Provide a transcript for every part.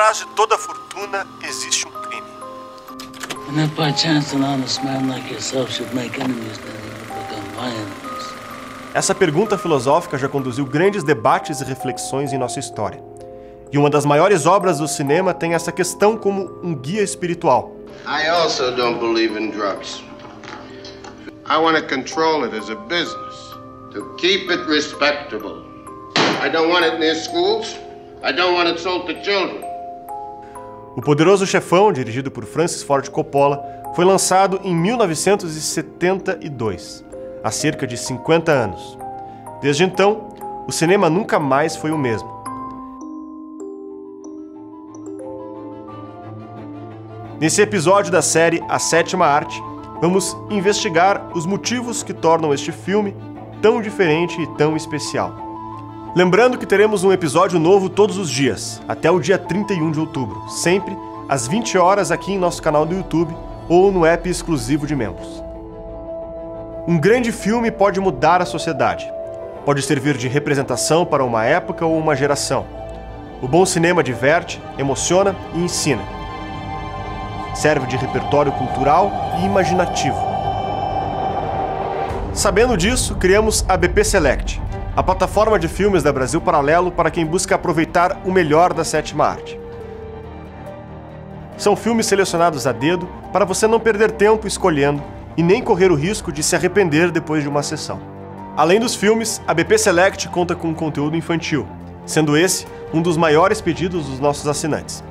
trás de toda fortuna existe um crime. And if by chance an honest man like yourself should make enemies, then you would become my enemies. Essa pergunta filosófica já conduziu grandes debates e reflexões em nossa história. E uma das maiores obras do cinema tem essa questão como um guia espiritual. I also don't believe in drugs. I want to control it as a business, to keep it respectable. I don't want it near schools. I don't want it sold to children. O Poderoso Chefão, dirigido por Francis Ford Coppola, foi lançado em 1972, há cerca de 50 anos. Desde então, o cinema nunca mais foi o mesmo. Nesse episódio da série A Sétima Arte, vamos investigar os motivos que tornam este filme tão diferente e tão especial. Lembrando que teremos um episódio novo todos os dias, até o dia 31 de outubro, sempre às 20 horas aqui em nosso canal do YouTube ou no app exclusivo de membros. Um grande filme pode mudar a sociedade. Pode servir de representação para uma época ou uma geração. O bom cinema diverte, emociona e ensina. Serve de repertório cultural e imaginativo. Sabendo disso, criamos a BP Select, a plataforma de filmes da Brasil Paralelo para quem busca aproveitar o melhor da sétima arte. São filmes selecionados a dedo para você não perder tempo escolhendo e nem correr o risco de se arrepender depois de uma sessão. Além dos filmes, a BP Select conta com conteúdo infantil, sendo esse um dos maiores pedidos dos nossos assinantes.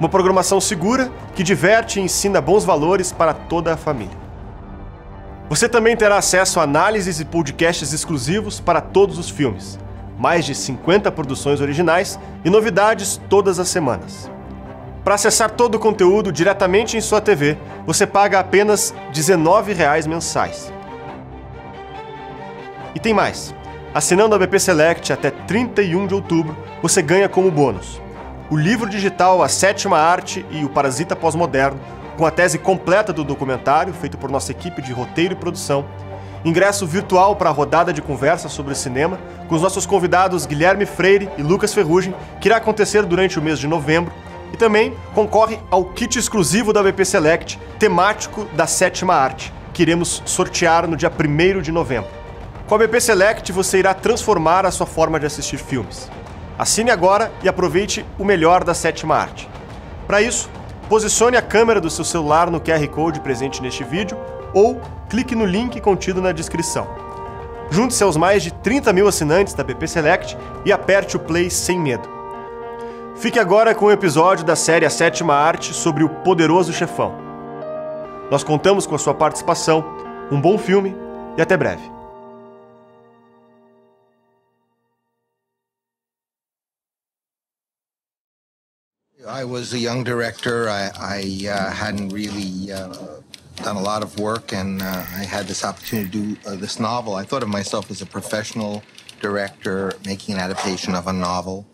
Uma programação segura, que diverte e ensina bons valores para toda a família. Você também terá acesso a análises e podcasts exclusivos para todos os filmes, mais de 50 produções originais e novidades todas as semanas. Para acessar todo o conteúdo diretamente em sua TV, você paga apenas R$ 19,00 mensais. E tem mais! Assinando a BP Select até 31 de outubro, você ganha como bônus o livro digital A Sétima Arte e o Parasita Pós-Moderno, com a tese completa do documentário, feito por nossa equipe de roteiro e produção, ingresso virtual para a rodada de conversa sobre cinema, com os nossos convidados Guilherme Freire e Lucas Ferrugem, que irá acontecer durante o mês de novembro, e também concorre ao kit exclusivo da BP Select, temático da Sétima Arte, que iremos sortear no dia 1º de novembro. Com a BP Select, você irá transformar a sua forma de assistir filmes. Assine agora e aproveite o melhor da sétima arte. Para isso, posicione a câmera do seu celular no QR Code presente neste vídeo ou clique no link contido na descrição. Junte-se aos mais de 30 mil assinantes da BP Select e aperte o play sem medo. Fique agora com o episódio da série A Sétima Arte sobre o Poderoso Chefão. Nós contamos com a sua participação, um bom filme e até breve. I was a young director. I hadn't really done a lot of work, and I had this opportunity to do this novel. I thought of myself as a professional director making an adaptation of a novel.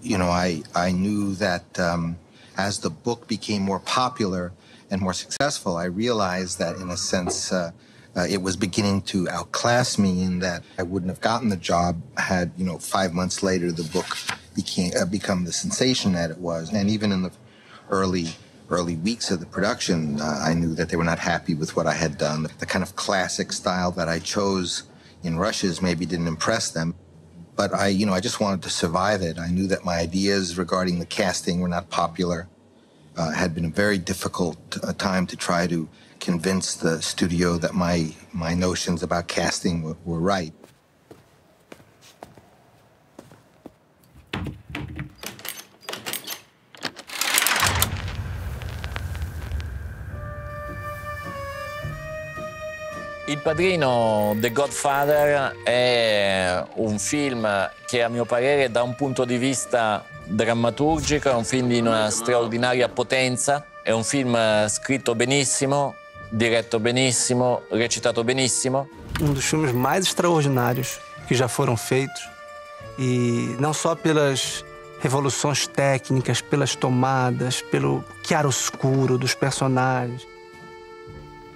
You know, I knew that as the book became more popular and more successful, I realized that, in a sense, it was beginning to outclass me, in that I wouldn't have gotten the job had, you know, 5 months later the book become the sensation that it was. And even in the early weeks of the production, I knew that they were not happy with what I had done. The kind of classic style that I chose in rushes maybe didn't impress them. But I, you know, I just wanted to survive it. I knew that my ideas regarding the casting were not popular. It had been a very difficult time to try to convince the studio that my notions about casting were right. Il Padrino, The Godfather, è un film che, a mio parere, da un punto di vista drammaturgico, è un film di una straordinaria potenza, è un film scritto benissimo, diretto benissimo, recitato benissimo. Um dos filmes mais extraordinários que já foram feitos, e não só pelas revoluções técnicas, pelas tomadas, pelo chiaroscuro dos personagens,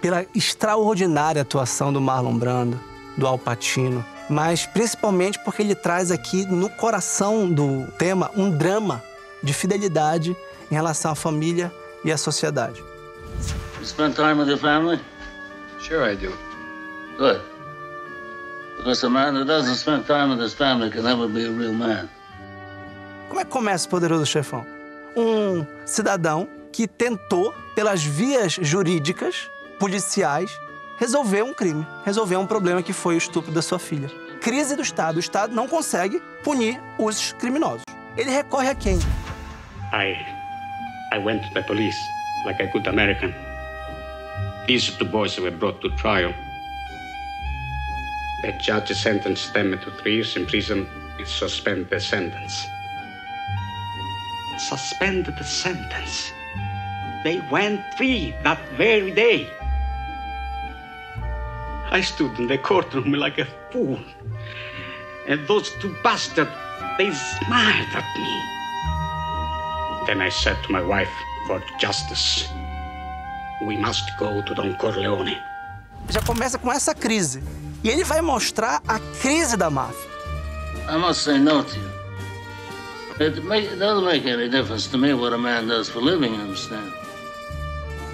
pela extraordinária atuação do Marlon Brando, do Al Pacino, mas principalmente porque ele traz aqui no coração do tema um drama de fidelidade em relação à família e à sociedade. You spend time with your family? Sure I do. Good. Because a man who doesn't spend time with his family can never be a real man. Como é que começa o Poderoso Chefão? Um cidadão que tentou, pelas vias jurídicas, policiais, resolver um crime, resolver um problema que foi o estupro da sua filha. Crise do Estado. O Estado não consegue punir os criminosos. Ele recorre a quem? I went to the police, like a good American. These two boys were brought to trial. The judge sentenced them to 3 years in prison and suspended the sentence. Suspended the sentence. They went free that very day. I stood in the courtroom like a fool. And those two bastards, they smiled at me. Then I said to my wife, for justice, we must go to Don Corleone. Já começa com essa crise. E ele vai mostrar a crise da máfia. I must say no to you. It doesn't make any difference to me what a man does for living, you understand?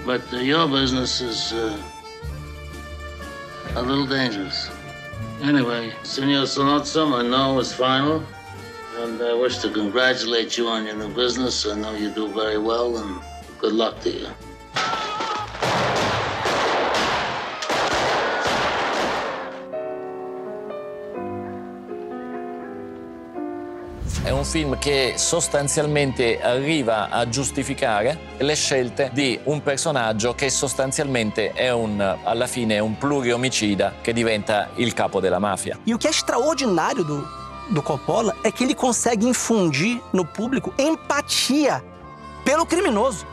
But your business is a little dangerous. Anyway, Senor Sonozzo, I know it's final, and I wish to congratulate you on your new business. I know you do very well, and good luck to you. È un film che sostanzialmente arriva a giustificare le scelte di un personaggio che sostanzialmente è alla fine un pluriomicida che diventa il capo della mafia. E o que é extraordinário do Coppola é que ele consegue infundir no público empatia pelo criminoso.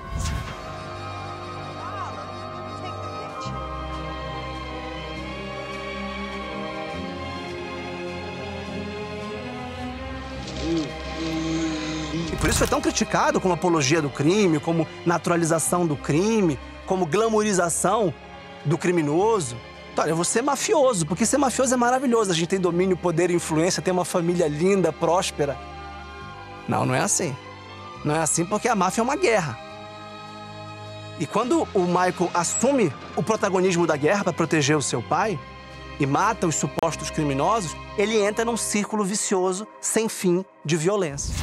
Por isso foi tão criticado como apologia do crime, como naturalização do crime, como glamorização do criminoso. Olha, eu vou ser mafioso, porque ser mafioso é maravilhoso. A gente tem domínio, poder e influência, tem uma família linda, próspera. Não, não é assim. Não é assim porque a máfia é uma guerra. E quando o Michael assume o protagonismo da guerra para proteger o seu pai e mata os supostos criminosos, ele entra num círculo vicioso, sem fim, de violência.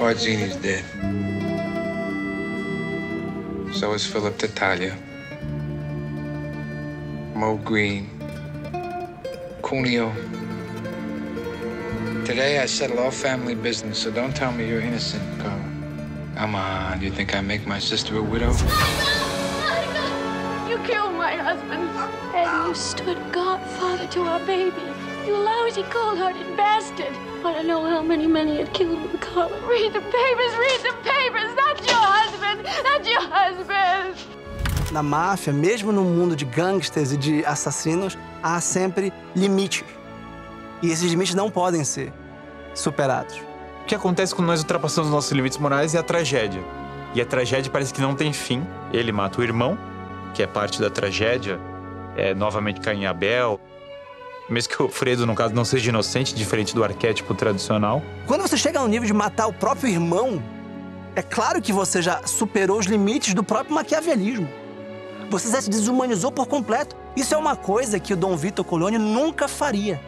Barzini's dead. So is Philip Tataglia, Mo Green, Cuneo. Today I settle all family business, so don't tell me you're innocent, Carla. Come on, you think I make my sister a widow? You killed my husband, and you stood godfather to our baby. You lousy, cold-hearted bastard. I don't know how many men he had killed with a collar. Read the papers, read the papers. That's your husband. That's your husband. Na máfia, mesmo no mundo de gangsters e de assassinos, há sempre limites. E esses limites não podem ser superados. O que acontece quando nós ultrapassamos os nossos limites morais é a tragédia. E a tragédia parece que não tem fim. Ele mata o irmão, que é parte da tragédia, novamente Caim e Abel. Mesmo que o Fredo, no caso, não seja inocente, diferente do arquétipo tradicional. Quando você chega ao nível de matar o próprio irmão, é claro que você já superou os limites do próprio maquiavelismo. Você já se desumanizou por completo. Isso é uma coisa que o Dom Vito Corleone nunca faria.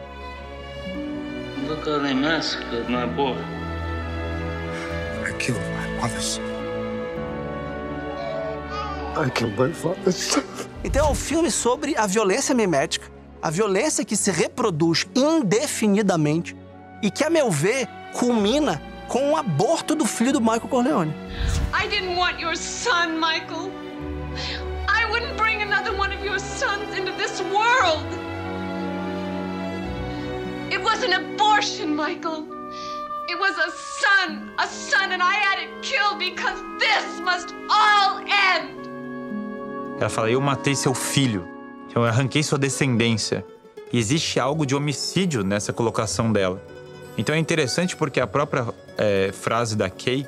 Look how they massacred my boy. I killed my brothers. I killed my fathers. Então é um filme sobre a violência mimética, a violência que se reproduz indefinidamente e que, a meu ver, culmina com o aborto do filho do Michael Corleone. I didn't want your son, Michael. I wouldn't bring another one of your sons into this world. It was an abortion, Michael. It was a son, and I had it killed because this must all end. Ela fala, eu matei seu filho. Eu arranquei sua descendência. E existe algo de homicídio nessa colocação dela. Então é interessante porque a própria frase da Kay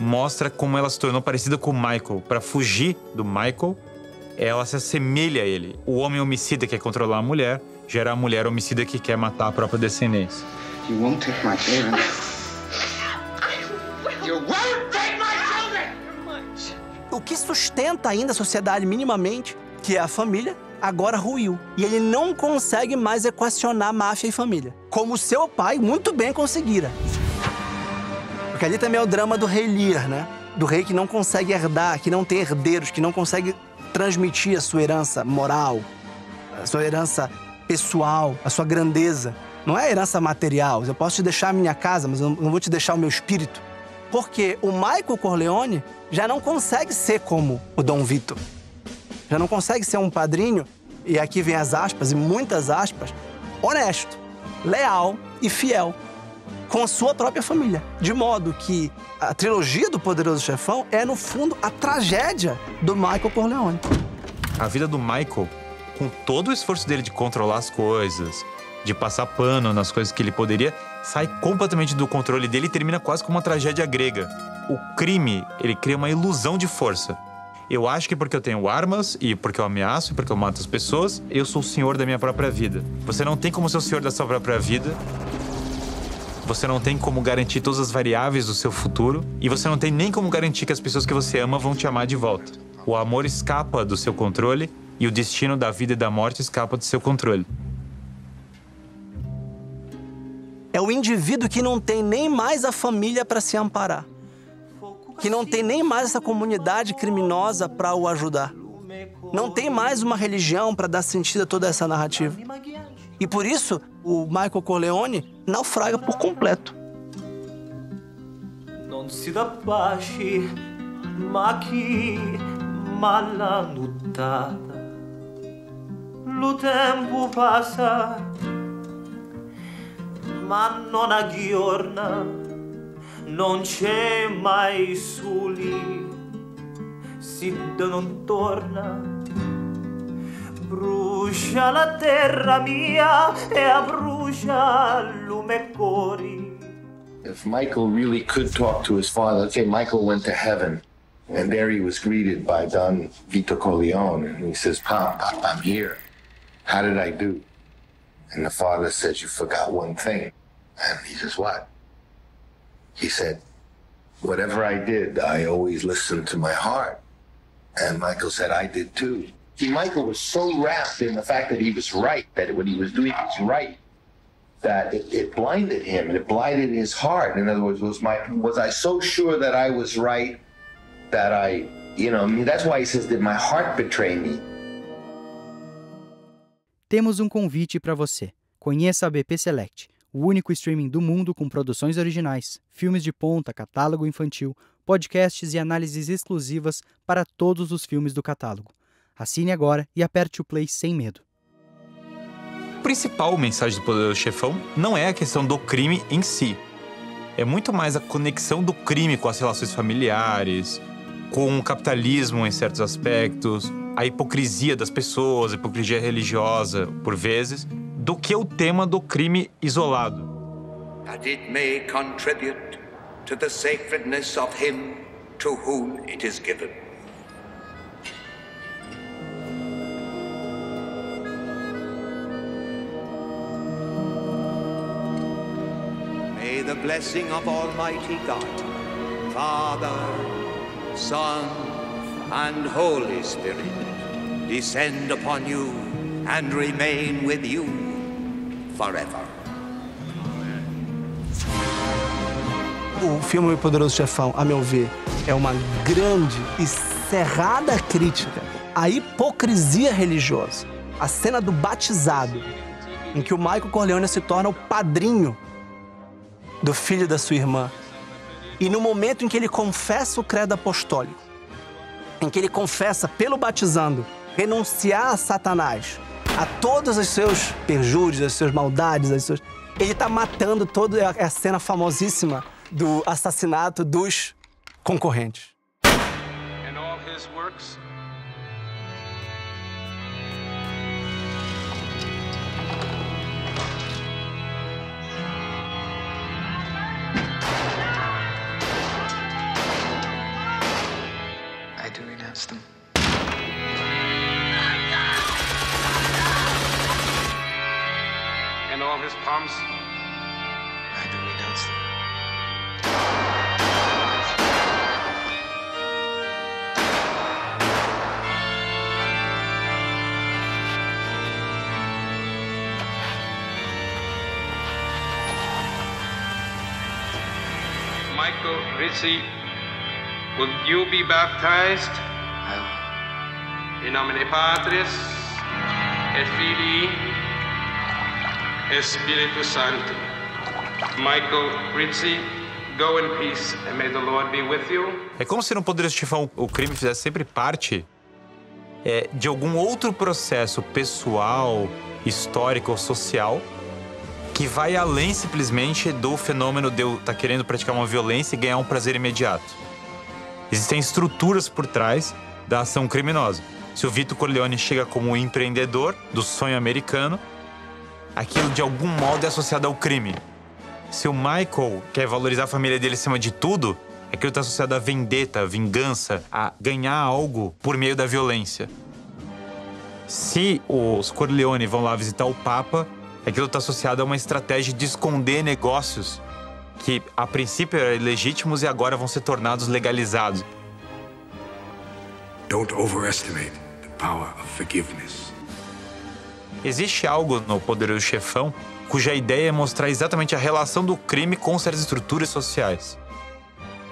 mostra como ela se tornou parecida com o Michael. Para fugir do Michael, ela se assemelha a ele. O homem homicida quer controlar a mulher, gera a mulher homicida que quer matar a própria descendência. You won't take my children. You won't take my children! O que sustenta ainda a sociedade minimamente, que é a família, agora ruiu. E ele não consegue mais equacionar máfia e família, como seu pai muito bem conseguira. Porque ali também é o drama do rei Lear, né? Do rei que não consegue herdar, que não tem herdeiros, que não consegue transmitir a sua herança moral, a sua herança pessoal, a sua grandeza. Não é herança material. Eu posso te deixar a minha casa, mas eu não vou te deixar o meu espírito. Porque o Michael Corleone já não consegue ser como o Dom Vito. Já não consegue ser um padrinho, e aqui vem as aspas, e muitas aspas, honesto, leal e fiel com a sua própria família. De modo que a trilogia do Poderoso Chefão é, no fundo, a tragédia do Michael Corleone. A vida do Michael, com todo o esforço dele de controlar as coisas, de passar pano nas coisas que ele poderia, sai completamente do controle dele e termina quase como uma tragédia grega. O crime, ele cria uma ilusão de força. Eu acho que porque eu tenho armas, e porque eu ameaço, e porque eu mato as pessoas, eu sou o senhor da minha própria vida. Você não tem como ser o senhor da sua própria vida, você não tem como garantir todas as variáveis do seu futuro, e você não tem nem como garantir que as pessoas que você ama vão te amar de volta. O amor escapa do seu controle, e o destino da vida e da morte escapa do seu controle. É o indivíduo que não tem nem mais a família para se amparar, que não tem nem mais essa comunidade criminosa para o ajudar. Não tem mais uma religião para dar sentido a toda essa narrativa. E por isso, o Michael Corleone naufraga por completo. O tempo passa, mas não aggiorna. Non c'è mai soli, Sid non torna, brucia la terra mia e abbrucia lume cori. If Michael really could talk to his father, let's say Michael went to heaven, and there he was greeted by Don Vito Corleone, and he says, Pop, I'm here. How did I do? And the father says, you forgot one thing. And he says, what? He said, whatever I did, I always listened to my heart. And Michael said, I did too. See, Michael was so wrapped in the fact that he was right, that what he was doing was right, that it blinded him, and it blinded his heart. In other words, was I so sure that I was right that I, you know, I mean, that's why he says, did my heart betray me? Temos convite para você. Conheça a BP Select. O único streaming do mundo com produções originais, filmes de ponta, catálogo infantil, podcasts e análises exclusivas para todos os filmes do catálogo. Assine agora e aperte o play sem medo. A principal mensagem do Poderoso Chefão não é a questão do crime em si. É muito mais a conexão do crime com as relações familiares, com o capitalismo em certos aspectos, a hipocrisia das pessoas, a hipocrisia religiosa, por vezes, do que o tema do crime isolado. That it may contribute to the sacredness of him to whom it is given. May the blessing of Almighty God, Father, Son, and Holy Spirit descend upon you and remain with you forever. O filme O Poderoso Chefão, a meu ver, é uma grande e cerrada crítica à hipocrisia religiosa. A cena do batizado, em que o Michael Corleone se torna o padrinho do filho da sua irmã. E no momento em que ele confessa o credo apostólico, em que ele confessa, pelo batizando, renunciar a Satanás, a todos os seus perjúrios, as suas maldades, as suas... Ele tá matando toda a cena famosíssima do assassinato dos concorrentes. And all his works... I do renounce them. All his palms Michael Rizzi, will you be baptized? I will. In nomine Patris, et Filii, et Spiritus Sancti. Michael Rizzi, go in peace and may the Lord be with you. É como se no Poderoso Chefão o crime fizesse sempre parte de algum outro processo pessoal, histórico ou social que vai além simplesmente do fenômeno de eu estar querendo praticar uma violência e ganhar um prazer imediato. Existem estruturas por trás da ação criminosa. Se o Vito Corleone chega como um empreendedor do sonho americano, aquilo de algum modo é associado ao crime. Se o Michael quer valorizar a família dele acima de tudo, aquilo está associado à vendetta, à vingança, a ganhar algo por meio da violência. Se os Corleone vão lá visitar o Papa, aquilo está associado a uma estratégia de esconder negócios que, a princípio, eram ilegítimos e agora vão ser tornados legalizados. Don't overestimate the power of forgiveness. Existe algo no Poderoso Chefão cuja ideia é mostrar exatamente a relação do crime com certas estruturas sociais.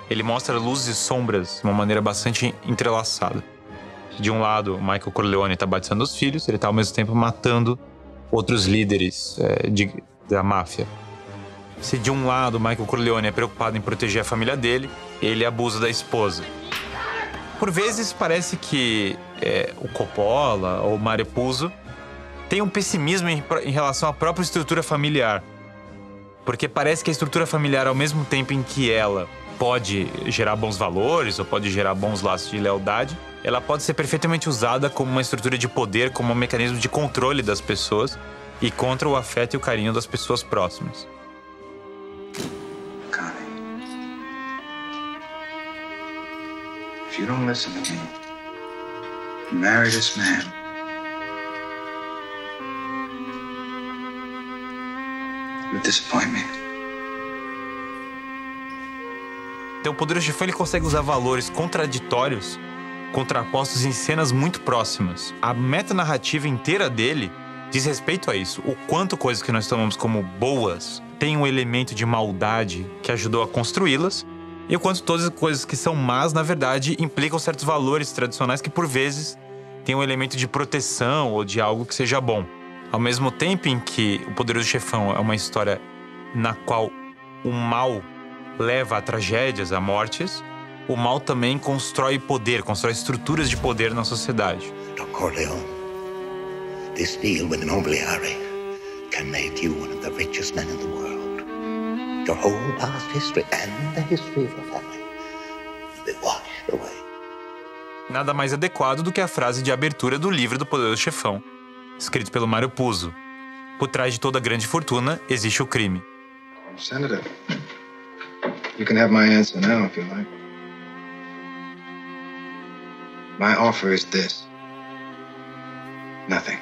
Ele mostra luzes e sombras de uma maneira bastante entrelaçada. De um lado, o Michael Corleone está batizando os filhos, ele está ao mesmo tempo matando outros líderes da máfia. Se de um lado o Michael Corleone é preocupado em proteger a família dele, ele abusa da esposa. Por vezes parece que o Coppola ou o Mario Puzo tem um pessimismo em relação à própria estrutura familiar. Porque parece que a estrutura familiar, ao mesmo tempo em que ela pode gerar bons valores ou pode gerar bons laços de lealdade, ela pode ser perfeitamente usada como uma estrutura de poder, como um mecanismo de controle das pessoas e contra o afeto e o carinho das pessoas próximas. Connie, if you don't listen to me, marry this man. You disappoint me. Então, o Poderoso Chefão ele consegue usar valores contraditórios, contrapostos em cenas muito próximas. A metanarrativa inteira dele diz respeito a isso. O quanto coisas que nós tomamos como boas têm um elemento de maldade que ajudou a construí-las, e o quanto todas as coisas que são más, na verdade, implicam certos valores tradicionais que, por vezes, têm um elemento de proteção ou de algo que seja bom. Ao mesmo tempo em que O Poderoso Chefão é uma história na qual o mal leva a tragédias, a mortes, o mal também constrói poder, constrói estruturas de poder na sociedade. Dr. Corleone, this deal with an ombliari can make you one of the richest men in the world. Your whole past history and the history of your family will be washed away. Nada mais adequado do que a frase de abertura do livro do Poderoso Chefão, escrito pelo Mario Puzo. Por trás de toda grande fortuna existe o crime. Senator, you can have my answer now if you like. My offer is this. Nothing.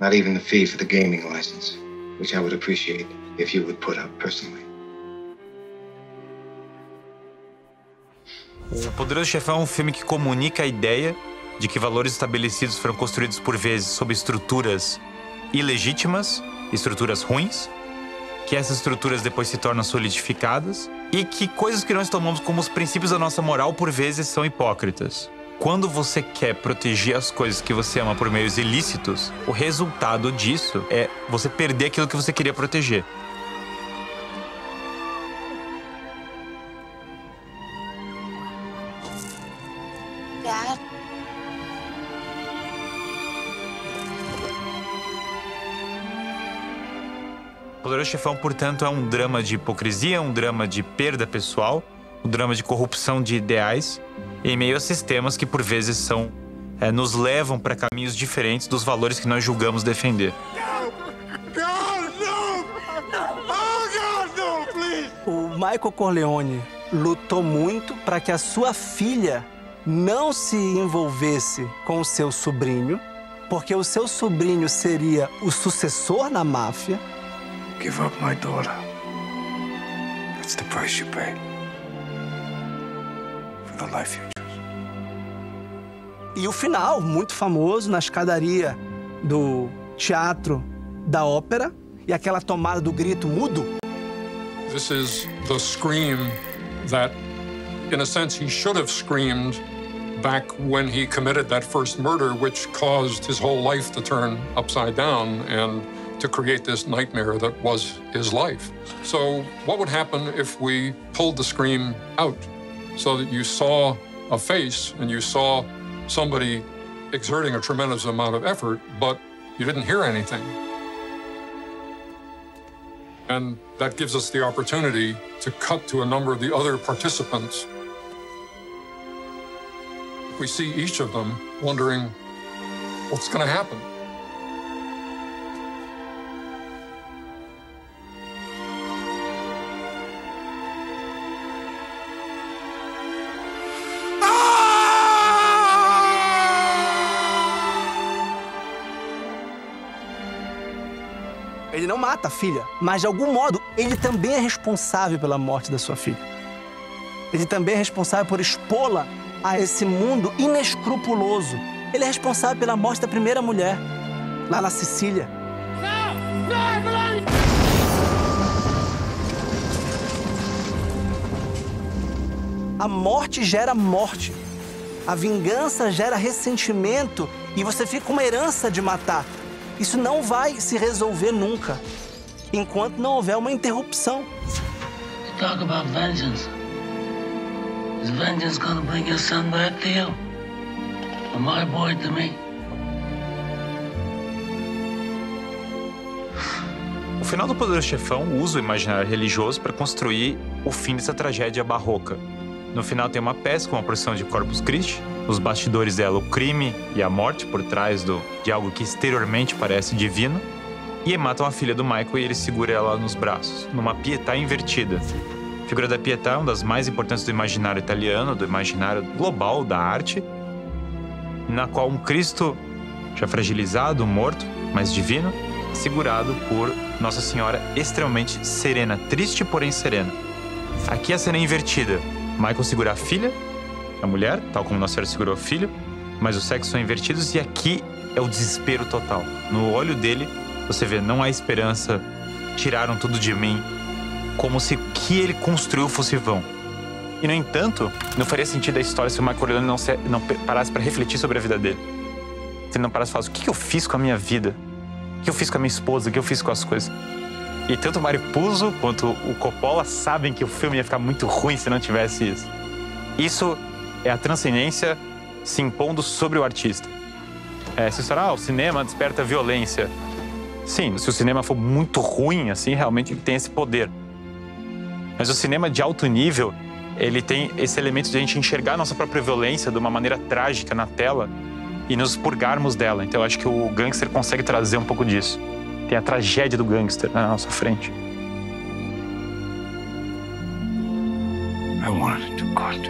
Not even the fee for the gaming license, which I would appreciate if you would put up personally. O Poderoso Chefão é um filme que comunica a ideia de que valores estabelecidos foram construídos por vezes sob estruturas ilegítimas, estruturas ruins, que essas estruturas depois se tornam solidificadas e que coisas que nós tomamos como os princípios da nossa moral por vezes são hipócritas. Quando você quer proteger as coisas que você ama por meios ilícitos, o resultado disso é você perder aquilo que você queria proteger. O Chefão, portanto, é um drama de hipocrisia, um drama de perda pessoal, um drama de corrupção de ideais em meio a sistemas que, por vezes, nos levam para caminhos diferentes dos valores que nós julgamos defender. O Michael Corleone lutou muito para que a sua filha não se envolvesse com o seu sobrinho, porque o seu sobrinho seria o sucessor na máfia. Give up my daughter. That's the price you pay for the life you choose. E o final, muito famoso, na escadaria do Teatro da Ópera, e aquela tomada do grito mudo. This is the scream that, in a sense, he should have screamed back when he committed that first murder, which caused his whole life to turn upside down and to create this nightmare that was his life. So what would happen if we pulled the scream out so that you saw a face and you saw somebody exerting a tremendous amount of effort, but you didn't hear anything? And that gives us the opportunity to cut to a number of the other participants. We see each of them wondering, what's going to happen? Ele não mata a filha, mas, de algum modo, ele também é responsável pela morte da sua filha. Ele também é responsável por expô-la a esse mundo inescrupuloso. Ele é responsável pela morte da primeira mulher, lá na Sicília. A morte gera morte. A vingança gera ressentimento e você fica com uma herança de matar. Isso não vai se resolver nunca, enquanto não houver uma interrupção. You talk about vengeance. Is vengeance gonna bring your son back to you? Or my boy to me? O final do Poderoso Chefão usa o imaginário religioso para construir o fim dessa tragédia barroca. No final tem uma peça com a procissão de Corpus Christi, os bastidores dela, o crime e a morte por trás de algo que exteriormente parece divino, e matam a filha do Michael e ele segura ela nos braços, numa pietà invertida. A figura da pietà é uma das mais importantes do imaginário italiano, do imaginário global da arte, na qual um Cristo já fragilizado, morto, mas divino, segurado por Nossa Senhora extremamente serena, triste porém serena. Aqui a cena é invertida. Michael segura a filha, a mulher, tal como Nossa Senhora segurou o filho, mas os sexos são invertidos e aqui é o desespero total. No olho dele, você vê, não há esperança, tiraram tudo de mim, como se o que ele construiu fosse vão. E, no entanto, não faria sentido a história se o Michael Corleone não parasse para refletir sobre a vida dele. Se ele não parasse e falasse, o que eu fiz com a minha vida? O que eu fiz com a minha esposa? O que eu fiz com as coisas? E tanto o Mario Puzo quanto o Coppola sabem que o filme ia ficar muito ruim se não tivesse isso. Isso é a transcendência se impondo sobre o artista. Se será, o cinema desperta violência. Sim, se o cinema for muito ruim, assim, realmente ele tem esse poder. Mas o cinema de alto nível, ele tem esse elemento de a gente enxergar a nossa própria violência de uma maneira trágica na tela e nos purgarmos dela. Então eu acho que o Gangster consegue trazer um pouco disso. Tem a tragédia do gangster na nossa frente. I wanted to cut.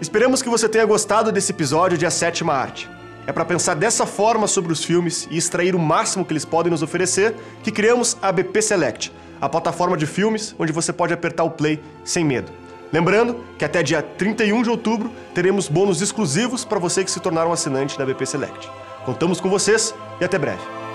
Esperamos que você tenha gostado desse episódio de A Sétima Arte. É para pensar dessa forma sobre os filmes e extrair o máximo que eles podem nos oferecer que criamos a BP Select, a plataforma de filmes onde você pode apertar o play sem medo. Lembrando que até dia 31 de outubro teremos bônus exclusivos para você que se tornar um assinante da BP Select. Contamos com vocês e até breve.